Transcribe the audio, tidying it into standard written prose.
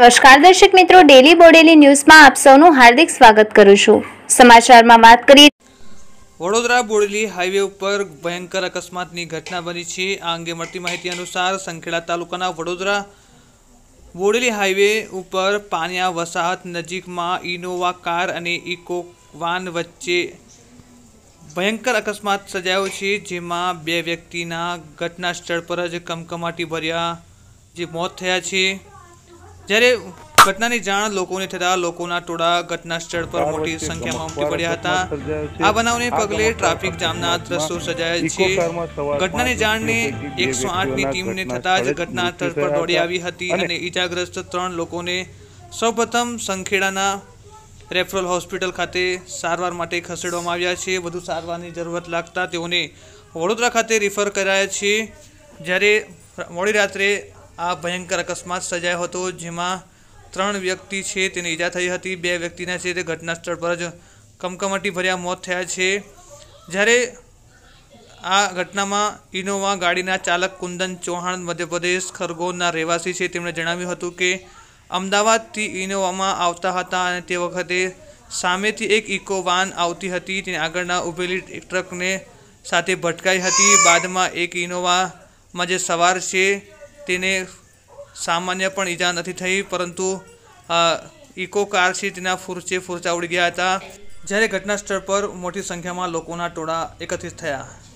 नमस्कार दर्शक मित्रों, डेली बोडेली न्यूज में आप सबनु हार्दिक स्वागत करू छू। समाचार में बात करिए। वडोदरा बोडेली हाईवे पर भयंकर अकस्मात की घटना बनी है। आ अंगे मळती माहिती अनुसार संखेड़ा तालुकाना वडोदरा बोडेली हाईवे पर पानिया वसाहत नजीक में इनोवा कार अने इको वान वच्चे भयंकर अकस्मात सर्जायो छे, जेमां बे व्यक्तिना घटना स्थळ पर ज कमकमाटी भर्या जे मौत थया छे। જ્યારે ઘટનાની જાણ લોકોને થતા લોકોના ટોળા ઘટના સ્થળ પર મોટી સંખ્યામાં ઉમટી પડ્યા હતા। આ બનાવને પગલે ટ્રાફિક જામના દ્રશ્યો સર્જાયા છે। ઘટનાની જાણને 108ની ટીમને થતા જ ઘટના સ્થળ પર દોડી આવી હતી અને ઈજાગ્રસ્ત 3 લોકોને સૌપ્રથમ સંખેડાના રેફરલ હોસ્પિટલ ખાતે સારવાર માટે ખસેડવામાં આવ્યા છે। વધુ સારવારની જરૂરત લાગતા તેઓને વડોદરા ખાતે રિફર કરાયા છે। જ્યારે મોડી રાત્રે आ भयंकर अकस्मात सर्जायो हतो, जेमां 3 व्यक्ति छे तेने ईजा थई हती। 2 व्यक्तिना छे ते घटनास्थळ पर ज कमकमाटी भर्या मौत थया छे। ज्यारे आ घटनामां इनोवा गाड़ीना चालक कुंदन चौहान मध्यप्रदेश खरगोनना रहेवासी छे। तेमणे जणाव्युं हतुं के अमदावादथी इनोवामां आवता हता अने ते वखते सामेथी एक इको वान आवती हती। तेने आगळना ऊभेली ट्रकने साथे भटकाई हती। बादमां एक इनोवामां जे सवार छे तेने सामान्य पण ईजा नहीं थी, परंतु इको कार से तेना फूरचे फूरचा उड़ी गया था। ज्यारे घटनास्थल पर मोटी संख्या में लोगों ना टोळा एकत्रित थया।